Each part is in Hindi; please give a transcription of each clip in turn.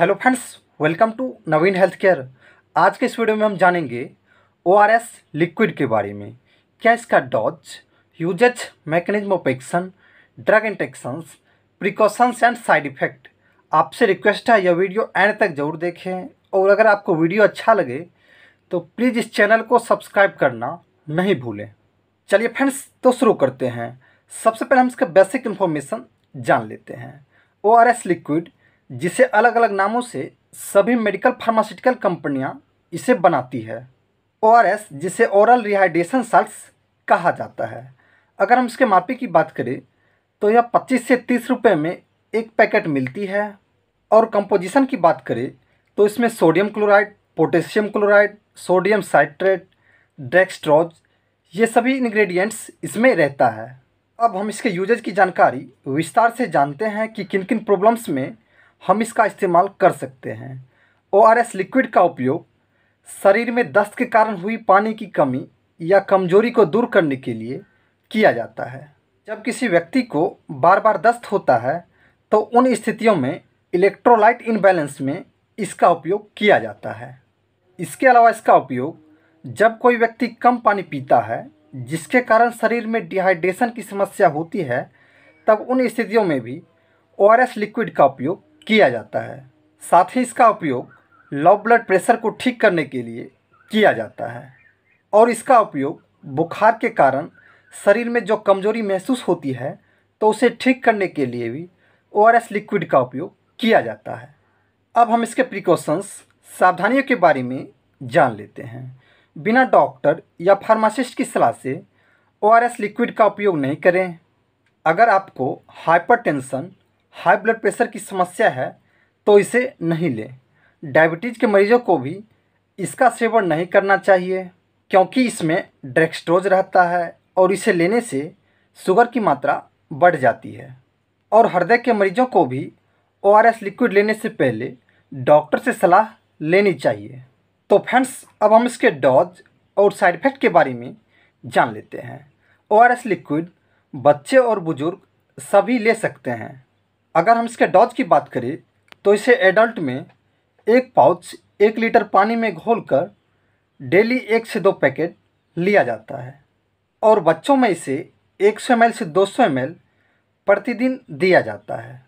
Hello friends, welcome to Naveen health care. आज के इस वीडियो में हम जानेंगे ओआरएस लिक्विड के बारे में, क्या इसका dose, usage, mechanism of action, drug interactions, precautions and side effect. आपसे रिक्वेस्ट है यह वीडियो एंड तक जरूर देखें, और अगर आपको वीडियो अच्छा लगे तो प्लीज़ इस चैनल को सब्सक्राइब करना नहीं भूलें। चलिए फ्रेंड्स, तो शुरू करते हैं। सबसे पहले हम इसका बेसिक इन्फॉर्मेशन जान लेते हैं। ओआरएस लिक्विड, जिसे अलग अलग नामों से सभी मेडिकल फार्मास्यूटिकल कंपनियां इसे बनाती है। ओआरएस जिसे ओरल रिहाइड्रेशन साल्ट्स कहा जाता है। अगर हम इसके मापे की बात करें तो यह 25 से 30 रुपए में एक पैकेट मिलती है। और कंपोजिशन की बात करें तो इसमें sodium chloride, potassium chloride, sodium citrate, dextrose, ये सभी इंग्रेडिएंट्स इसमें रहता है। अब हम इसके यूजेज की जानकारी विस्तार से जानते हैं कि किन किन प्रॉब्लम्स में हम इसका इस्तेमाल कर सकते हैं। ओआरएस लिक्विड का उपयोग शरीर में दस्त के कारण हुई पानी की कमी या कमजोरी को दूर करने के लिए किया जाता है। जब किसी व्यक्ति को बार बार दस्त होता है तो उन स्थितियों में इलेक्ट्रोलाइट इनबैलेंस में इसका उपयोग किया जाता है। इसके अलावा इसका उपयोग जब कोई व्यक्ति कम पानी पीता है जिसके कारण शरीर में डिहाइड्रेशन की समस्या होती है, तब उन स्थितियों में भी ओआरएस लिक्विड का उपयोग किया जाता है। साथ ही इसका उपयोग लो ब्लड प्रेशर को ठीक करने के लिए किया जाता है। और इसका उपयोग बुखार के कारण शरीर में जो कमजोरी महसूस होती है तो उसे ठीक करने के लिए भी ओआरएस लिक्विड का उपयोग किया जाता है। अब हम इसके प्रिकॉशंस, सावधानियों के बारे में जान लेते हैं। बिना डॉक्टर या फार्मासिस्ट की सलाह से ओआरएस लिक्विड का उपयोग नहीं करें। अगर आपको हाइपरटेंशन, हाई ब्लड प्रेशर की समस्या है तो इसे नहीं लें। डायबिटीज़ के मरीजों को भी इसका सेवन नहीं करना चाहिए, क्योंकि इसमें डेक्सट्रोज रहता है और इसे लेने से शुगर की मात्रा बढ़ जाती है। और हृदय के मरीजों को भी ओआरएस लिक्विड लेने से पहले डॉक्टर से सलाह लेनी चाहिए। तो फ्रेंड्स, अब हम इसके डोज और साइड इफ़ेक्ट के बारे में जान लेते हैं। ओआरएस लिक्विड बच्चे और बुज़ुर्ग सभी ले सकते हैं। अगर हम इसके डोज की बात करें तो इसे एडल्ट में एक पाउच 1 लीटर पानी में घोलकर डेली 1 से 2 पैकेट लिया जाता है। और बच्चों में इसे 100 ml से 200 ml प्रतिदिन दिया जाता है।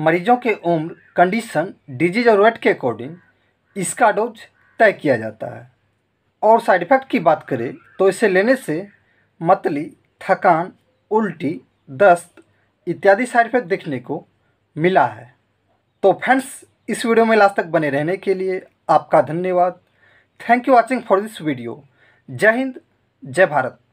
मरीजों के उम्र, कंडीशन, डिजीज और वेट के अकॉर्डिंग इसका डोज तय किया जाता है। और साइड इफ़ेक्ट की बात करें तो इसे लेने से मतली, थकान, उल्टी, दस्त इत्यादि साइड इफ़ेक्ट देखने को मिला है। तो फ्रेंड्स, इस वीडियो में लास्ट तक बने रहने के लिए आपका धन्यवाद। Thank you watching for this video. जय हिंद, जय भारत।